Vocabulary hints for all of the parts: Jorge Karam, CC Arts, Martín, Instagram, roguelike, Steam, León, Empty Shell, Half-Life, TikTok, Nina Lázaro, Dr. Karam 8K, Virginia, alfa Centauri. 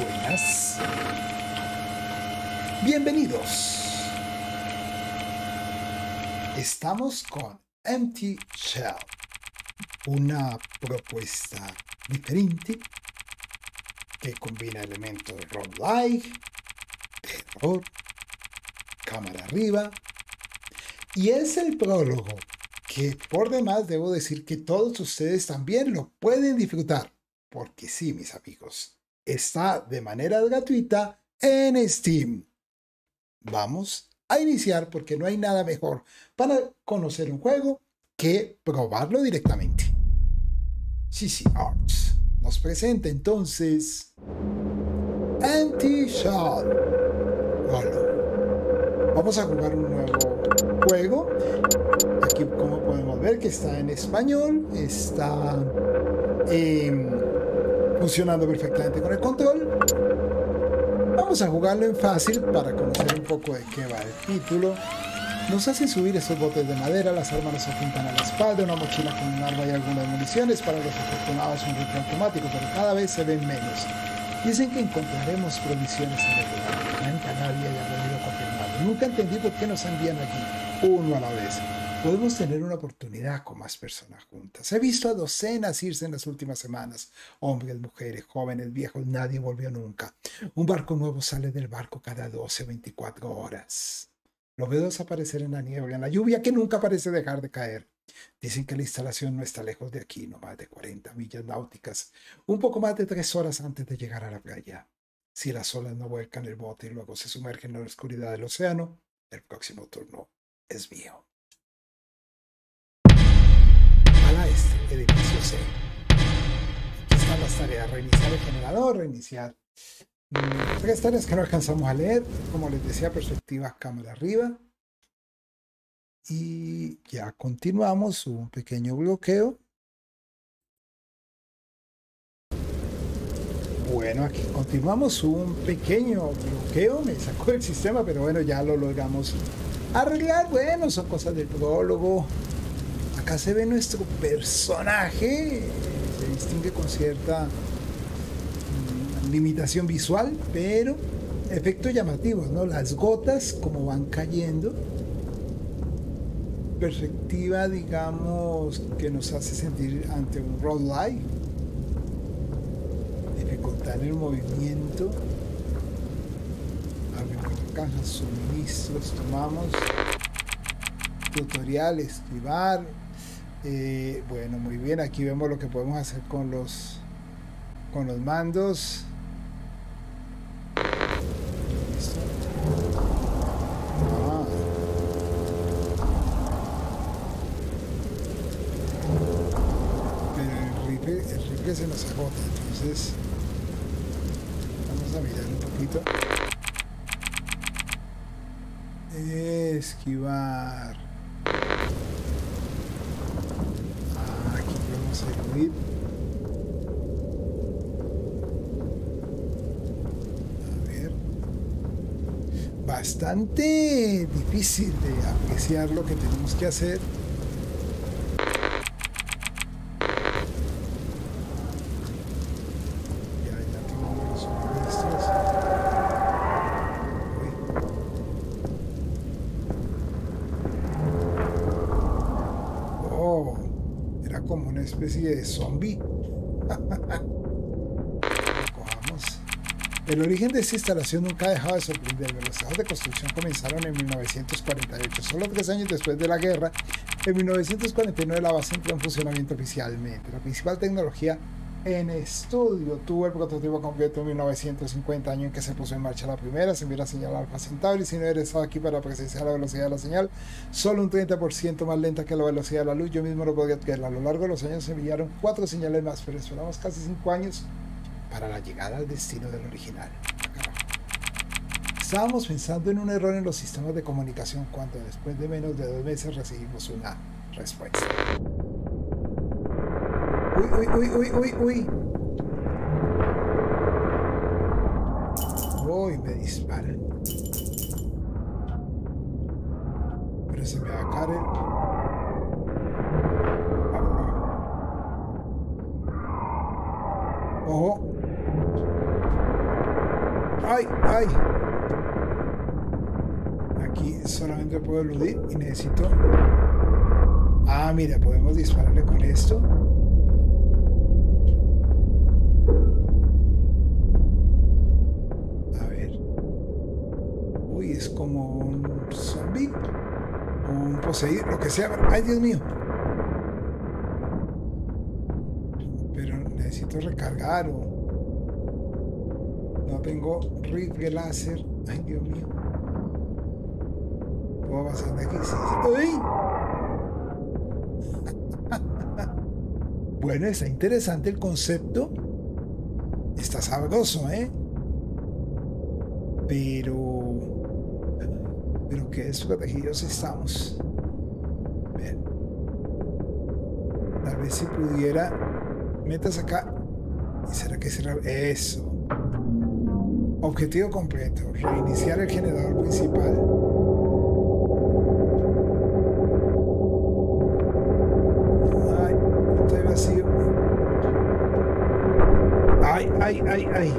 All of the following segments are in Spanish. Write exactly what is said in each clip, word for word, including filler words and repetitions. Buenas. Bienvenidos. Estamos con Empty Shell, una propuesta diferente que combina elementos roguelike, terror, cámara arriba, y es el prólogo que por demás debo decir que todos ustedes también lo pueden disfrutar, porque sí, mis amigos, está de manera gratuita en Steam. Vamos a iniciar porque no hay nada mejor para conocer un juego que probarlo directamente. C C Arts nos presenta entonces Empty Shell. Hola. Vamos a jugar un nuevo juego. Aquí, como podemos ver, que está en español, está eh, funcionando perfectamente con el control. Vamos a jugarlo en fácil para conocer un poco de qué va el título. Nos hacen subir esos botes de madera, las armas nos apuntan a la espalda, una mochila con un arma y algunas municiones, para los afortunados un rifle automático, pero cada vez se ven menos. Dicen que encontraremos provisiones en el lugar. Nunca nadie haya podido confirmarlo. Nunca entendí por qué nos envían aquí, uno a la vez. Podemos tener una oportunidad con más personas juntas. He visto a docenas irse en las últimas semanas. Hombres, mujeres, jóvenes, viejos, nadie volvió nunca. Un barco nuevo sale del barco cada doce o veinticuatro horas. Lo veo desaparecer en la niebla, en la lluvia que nunca parece dejar de caer. Dicen que la instalación no está lejos de aquí, no más de cuarenta millas náuticas, un poco más de tres horas antes de llegar a la playa. Si las olas no vuelcan el bote y luego se sumergen en la oscuridad del océano, el próximo turno es mío. Para este edificio C. Aquí están las tareas: reiniciar el generador, reiniciar. Tres tareas que no alcanzamos a leer, como les decía, perspectivas cámara arriba, y ya continuamos. Hubo un pequeño bloqueo. Bueno, aquí continuamos. Hubo un pequeño bloqueo, me sacó el sistema, pero bueno, ya lo logramos arreglar. Bueno, son cosas del prólogo. Acá se ve nuestro personaje, se distingue con cierta limitación visual, pero efectos llamativos, ¿no? Las gotas como van cayendo. Perspectiva, digamos, que nos hace sentir ante un roguelike. Dificultad en el movimiento. Abrimos la caja, suministros, tomamos. Tutorial, esquivar. Eh, bueno, muy bien, aquí vemos lo que podemos hacer con los con los mandos. Se nos agota, entonces vamos a mirar un poquito. Esquivar. Ah, aquí vamos a ir. A ver, bastante difícil de apreciar lo que tenemos que hacer. Especie de zombie. Cojamos. El origen de esta instalación nunca ha dejado de sorprenderme. Los trabajos de construcción comenzaron en mil novecientos cuarenta y ocho, solo tres años después de la guerra. En mil novecientos cuarenta y nueve la base entró en funcionamiento oficialmente. La principal tecnología en estudio tuvo el prototipo completo en mil novecientos cincuenta, año en que se puso en marcha la primera. Se envió la señal alfa Centauri. Si no eres estado aquí para presenciar la velocidad de la señal, solo un treinta por ciento más lenta que la velocidad de la luz, yo mismo no podría adquirirla. A lo largo de los años se enviaron cuatro señales más, pero esperamos casi cinco años para la llegada al destino del original. Estábamos pensando en un error en los sistemas de comunicación cuando después de menos de dos meses recibimos una respuesta. Uy, uy, uy, uy, uy, uy. Uy, me disparan. Pero se me va a caer el... Ojo. ¡Ay! ¡Ay! Aquí solamente puedo eludir y necesito... Ah, mira, podemos dispararle con esto. A ver. Uy, es como un zombie. Un poseído, lo que sea. ¡Ay, Dios mío! Pero necesito recargar o... No tengo rifle láser. Ay, Dios mío. ¿Puedo pasar de aquí? Sí, sí. Bueno, está interesante el concepto. Está sabroso, ¿eh? Pero... Pero qué desprotegidos estamos. Bien. Tal vez si pudiera... Metas acá. ¿Y será que será? Eso. Objetivo completo, reiniciar el generador principal. Ay, estoy vacío. Ay, ay, ay, ay.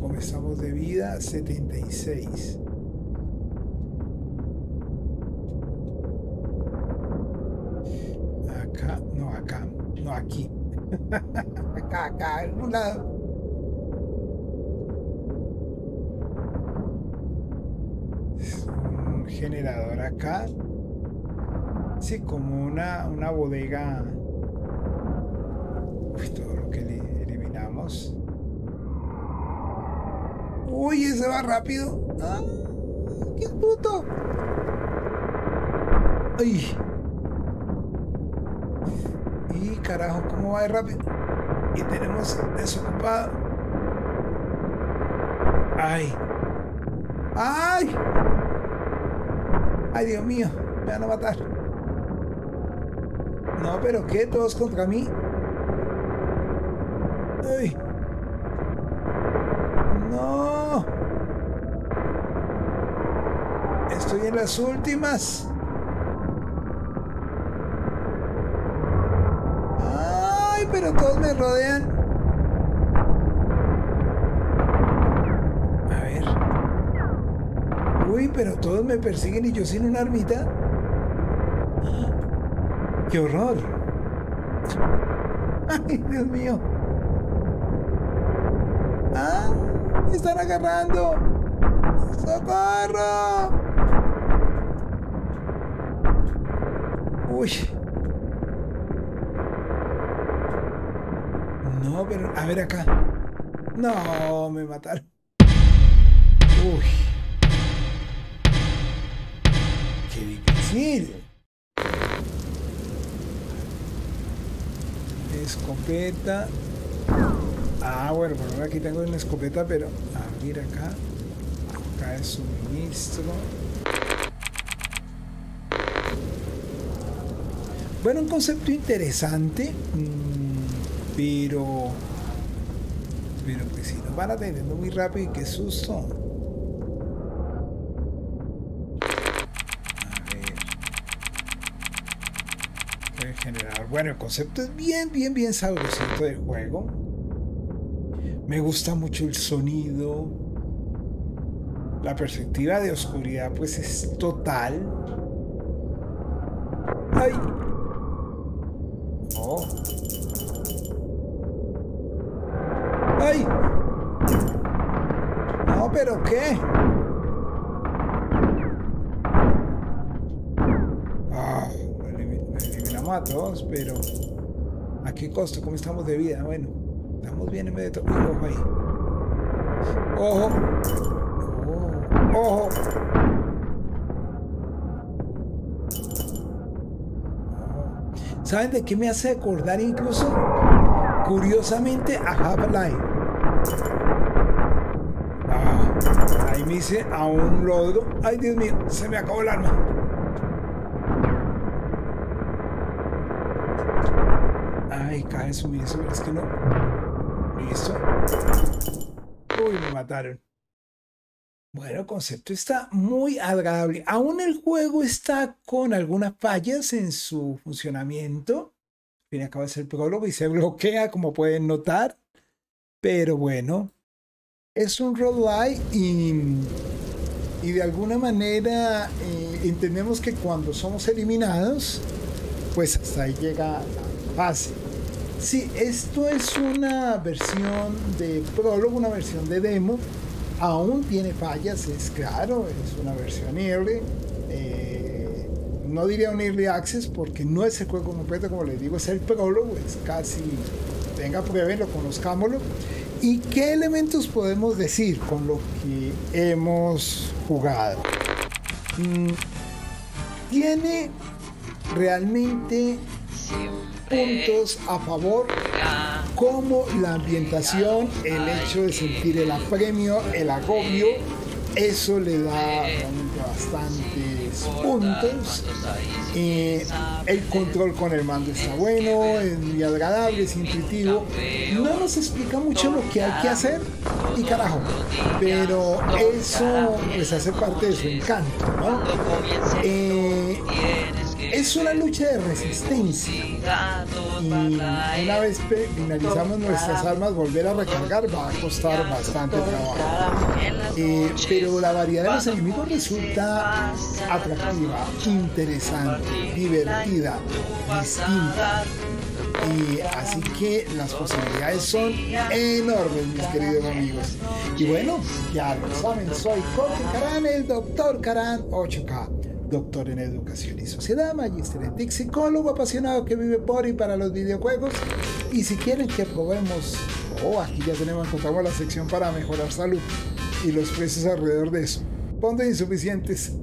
Comenzamos de vida, setenta y seis. Acá, no acá, no aquí. Acá, acá, en un lado. Generador acá, sí, como una, una bodega. Uy, todo lo que le eliminamos. Uy, ese va rápido. ¡Ah! ¡Qué puto! ¡Ay! Y carajo, ¿cómo va de rápido? Y tenemos desocupado. ¡Ay! ¡Ay! ¡Ay, Dios mío! Me van a matar. No, pero ¿qué? ¿Todos contra mí? ¡Ay! ¡No! Estoy en las últimas. ¡Ay! Pero todos me rodean. A ver... Uy, pero todos me persiguen y yo sin una armita. ¡Qué horror! ¡Ay, Dios mío! ¡Ah! ¡Me están agarrando! ¡Socorro! ¡Uy! No, pero... A ver acá. ¡No! Me mataron. ¡Uy! ¡Qué difícil! Escopeta. Ah, bueno, por ahora aquí tengo una escopeta, pero abrir acá. Acá es suministro. Bueno, un concepto interesante, pero... Pero que si nos van atendiendo muy rápido y qué susto. Bueno, el concepto es bien, bien, bien sabrosito de juego. Me gusta mucho el sonido. La perspectiva de oscuridad pues es total. ¡Ay! ¡Oh! ¡Ay! No, pero ¿qué? A todos, pero ¿a qué costo? ¿Cómo estamos de vida? Bueno, estamos bien en medio de todo. Ojo ahí. Ojo. Ojo. ¿Saben de qué me hace acordar incluso? Curiosamente a Half-Life. Ah, ahí me hice a un logro. Ay, Dios mío, se me acabó el arma. Ay, cae suministro, pero es que no. Listo. Uy, me mataron. Bueno, el concepto está muy agradable. Aún el juego está con algunas fallas en su funcionamiento. Al fin acaba de ser el prólogo y se bloquea, como pueden notar. Pero bueno, es un roguelike y, y de alguna manera eh, entendemos que cuando somos eliminados, pues hasta ahí llega la fase. Sí, esto es una versión de prólogo, una versión de demo. Aún tiene fallas, es claro, es una versión early. Eh, no diría un early access porque no es el juego completo, como les digo, es el prólogo, es casi, venga, pruébenlo, conozcámoslo. ¿Y qué elementos podemos decir con lo que hemos jugado? Mm, tiene realmente puntos a favor, como la ambientación, el hecho de sentir el apremio, el agobio, eso le da bastantes puntos. Eh, el control con el mando está bueno, es muy agradable, es intuitivo. No nos explica mucho lo que hay que hacer y carajo, pero eso pues hace parte de su encanto, ¿no? Eh, Es una lucha de resistencia y una vez finalizamos nuestras armas, volver a recargar va a costar bastante trabajo, eh, pero la variedad de los enemigos resulta atractiva, interesante, divertida, distinta, y así que las posibilidades son enormes, mis queridos amigos. Y bueno, ya lo saben, soy Jorge Karam, el doctor Karam ocho K. Doctor en Educación y Sociedad, Magíster en T I C, psicólogo apasionado que vive por y para los videojuegos. Y si quieren que probemos, oh, aquí ya tenemos, encontramos la sección para mejorar salud y los precios alrededor de eso. Fondos insuficientes.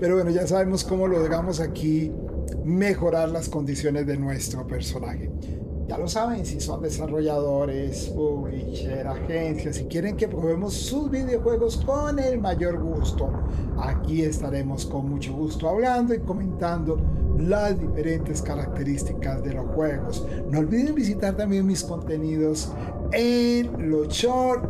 Pero bueno, ya sabemos cómo logramos aquí mejorar las condiciones de nuestro personaje. Ya lo saben, si son desarrolladores, publisher, agencias, si quieren que probemos sus videojuegos con el mayor gusto, aquí estaremos con mucho gusto hablando y comentando las diferentes características de los juegos. No olviden visitar también mis contenidos en los shorts,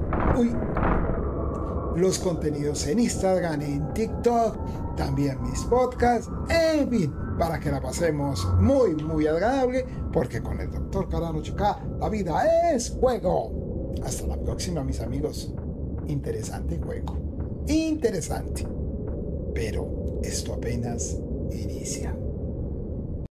los contenidos en Instagram, en TikTok, también mis podcasts, en fin, para que la pasemos muy, muy agradable, porque con el doctor Karam ocho K la vida es juego. Hasta la próxima, mis amigos. Interesante juego. Interesante. Pero esto apenas inicia.